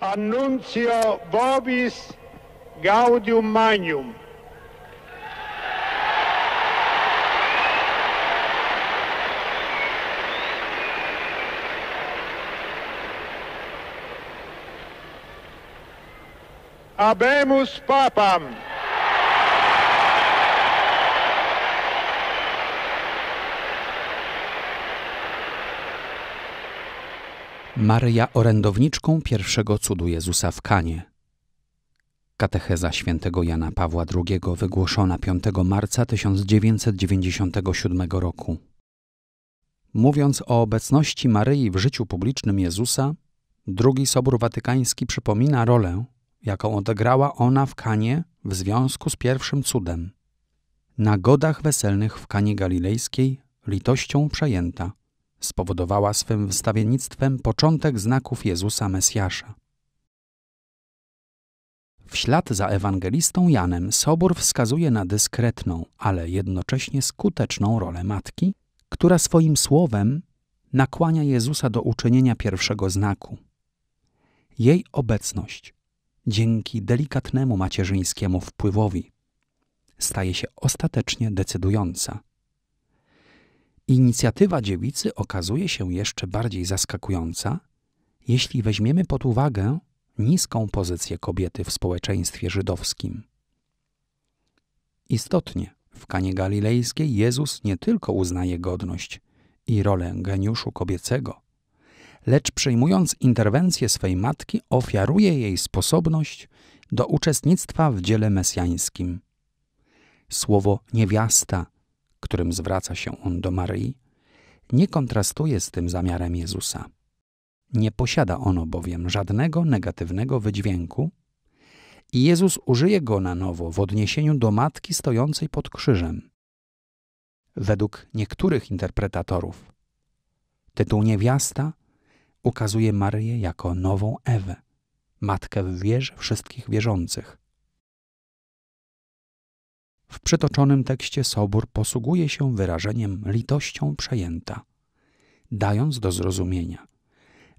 Annuncio vobis gaudium magnum. Habemus papam. Maryja orędowniczką pierwszego cudu Jezusa w Kanie. Katecheza świętego Jana Pawła II wygłoszona 5 marca 1997 roku. Mówiąc o obecności Maryi w życiu publicznym Jezusa, II Sobór Watykański przypomina rolę, jaką odegrała ona w Kanie w związku z pierwszym cudem. Na godach weselnych w Kanie Galilejskiej litością przejęta spowodowała swym wstawiennictwem początek znaków Jezusa Mesjasza. W ślad za ewangelistą Janem Sobór wskazuje na dyskretną, ale jednocześnie skuteczną rolę matki, która swoim słowem nakłania Jezusa do uczynienia pierwszego znaku. Jej obecność dzięki delikatnemu macierzyńskiemu wpływowi staje się ostatecznie decydująca. Inicjatywa dziewicy okazuje się jeszcze bardziej zaskakująca, jeśli weźmiemy pod uwagę niską pozycję kobiety w społeczeństwie żydowskim. Istotnie, w Kanie Galilejskiej Jezus nie tylko uznaje godność i rolę geniuszu kobiecego, lecz przyjmując interwencję swej matki, ofiaruje jej sposobność do uczestnictwa w dziele mesjańskim. Słowo niewiasta, którym zwraca się on do Maryi, nie kontrastuje z tym zamiarem Jezusa. Nie posiada ono bowiem żadnego negatywnego wydźwięku i Jezus użyje go na nowo w odniesieniu do matki stojącej pod krzyżem. Według niektórych interpretatorów tytuł niewiasta ukazuje Maryję jako nową Ewę, matkę w wierze wszystkich wierzących. W przytoczonym tekście Sobór posługuje się wyrażeniem litością przejęta, dając do zrozumienia,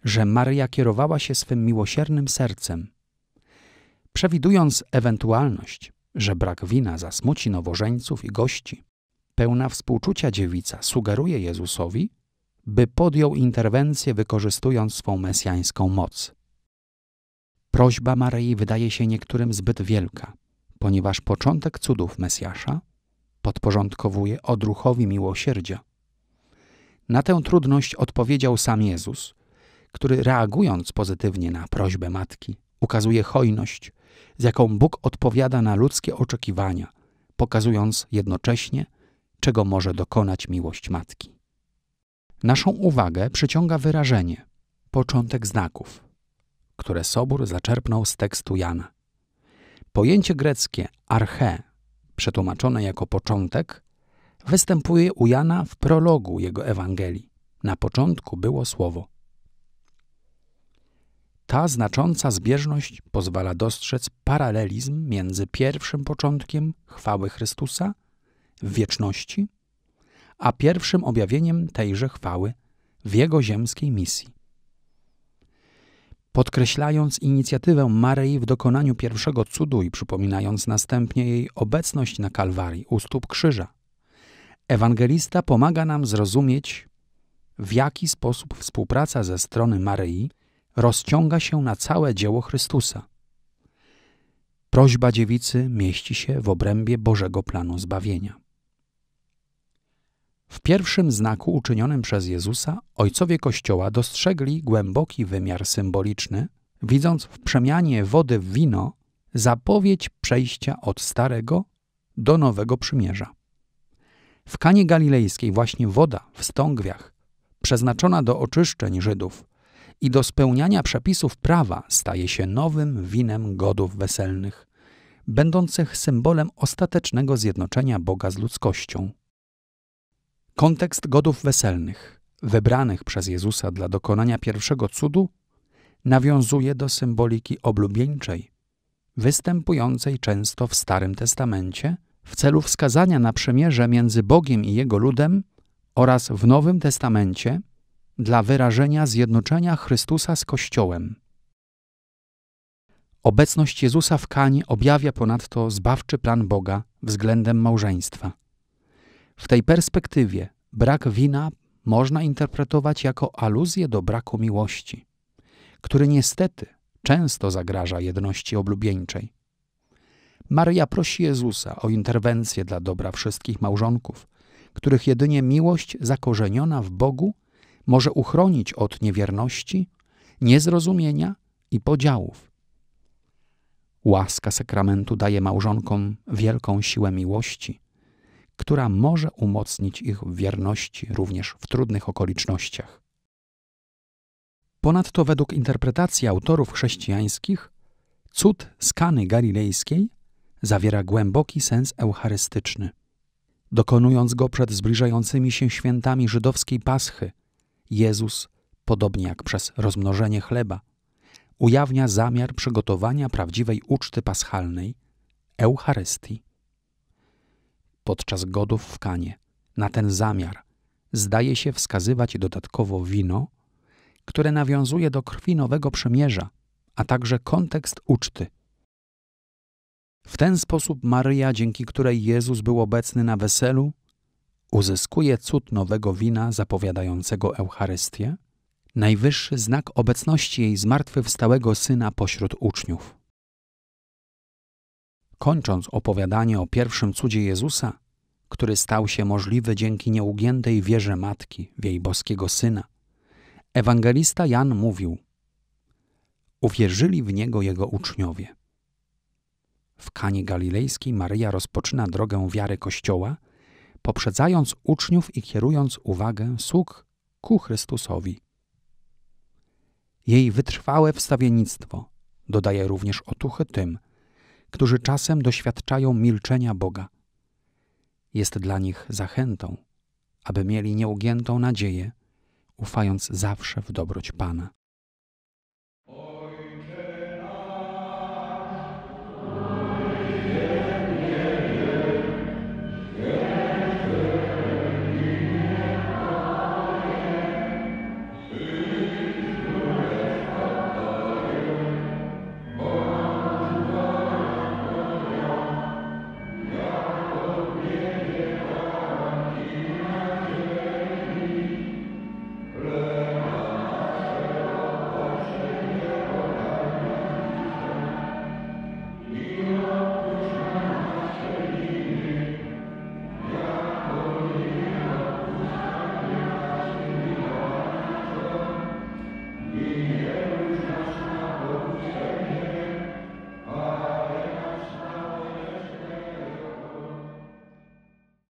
że Maryja kierowała się swym miłosiernym sercem. Przewidując ewentualność, że brak wina zasmuci nowożeńców i gości, pełna współczucia dziewica sugeruje Jezusowi, by podjął interwencję, wykorzystując swą mesjańską moc. Prośba Maryi wydaje się niektórym zbyt wielka, ponieważ początek cudów Mesjasza podporządkowuje odruchowi miłosierdzia. Na tę trudność odpowiedział sam Jezus, który reagując pozytywnie na prośbę matki, ukazuje hojność, z jaką Bóg odpowiada na ludzkie oczekiwania, pokazując jednocześnie, czego może dokonać miłość matki. Naszą uwagę przyciąga wyrażenie początek znaków, które Sobór zaczerpnął z tekstu Jana. Pojęcie greckie arche, przetłumaczone jako początek, występuje u Jana w prologu jego Ewangelii. Na początku było słowo. Ta znacząca zbieżność pozwala dostrzec paralelizm między pierwszym początkiem chwały Chrystusa w wieczności, a pierwszym objawieniem tejże chwały w jego ziemskiej misji. Podkreślając inicjatywę Maryi w dokonaniu pierwszego cudu i przypominając następnie jej obecność na Kalwarii u stóp krzyża, ewangelista pomaga nam zrozumieć, w jaki sposób współpraca ze strony Maryi rozciąga się na całe dzieło Chrystusa. Prośba dziewicy mieści się w obrębie Bożego planu zbawienia. W pierwszym znaku uczynionym przez Jezusa ojcowie Kościoła dostrzegli głęboki wymiar symboliczny, widząc w przemianie wody w wino zapowiedź przejścia od Starego do Nowego Przymierza. W Kanie Galilejskiej właśnie woda w stągwiach, przeznaczona do oczyszczeń Żydów i do spełniania przepisów prawa, staje się nowym winem godów weselnych, będących symbolem ostatecznego zjednoczenia Boga z ludzkością. Kontekst godów weselnych, wybranych przez Jezusa dla dokonania pierwszego cudu, nawiązuje do symboliki oblubieńczej, występującej często w Starym Testamencie w celu wskazania na przymierze między Bogiem i Jego ludem oraz w Nowym Testamencie dla wyrażenia zjednoczenia Chrystusa z Kościołem. Obecność Jezusa w Kanie objawia ponadto zbawczy plan Boga względem małżeństwa. W tej perspektywie brak wina można interpretować jako aluzję do braku miłości, który niestety często zagraża jedności oblubieńczej. Maryja prosi Jezusa o interwencję dla dobra wszystkich małżonków, których jedynie miłość zakorzeniona w Bogu może uchronić od niewierności, niezrozumienia i podziałów. Łaska sakramentu daje małżonkom wielką siłę miłości, która może umocnić ich w wierności również w trudnych okolicznościach. Ponadto według interpretacji autorów chrześcijańskich cud z Kany Galilejskiej zawiera głęboki sens eucharystyczny. Dokonując go przed zbliżającymi się świętami żydowskiej Paschy, Jezus, podobnie jak przez rozmnożenie chleba, ujawnia zamiar przygotowania prawdziwej uczty paschalnej – Eucharystii. Podczas godów w Kanie na ten zamiar zdaje się wskazywać dodatkowo wino, które nawiązuje do krwi Nowego Przymierza, a także kontekst uczty. W ten sposób Maryja, dzięki której Jezus był obecny na weselu, uzyskuje cud nowego wina zapowiadającego Eucharystię, najwyższy znak obecności jej zmartwychwstałego Syna pośród uczniów. Kończąc opowiadanie o pierwszym cudzie Jezusa, który stał się możliwy dzięki nieugiętej wierze Matki w jej boskiego Syna, ewangelista Jan mówił: uwierzyli w Niego Jego uczniowie. W Kanie Galilejskiej Maryja rozpoczyna drogę wiary Kościoła, poprzedzając uczniów i kierując uwagę sług ku Chrystusowi. Jej wytrwałe wstawiennictwo dodaje również otuchy tym, którzy czasem doświadczają milczenia Boga. Jest dla nich zachętą, aby mieli nieugiętą nadzieję, ufając zawsze w dobroć Pana.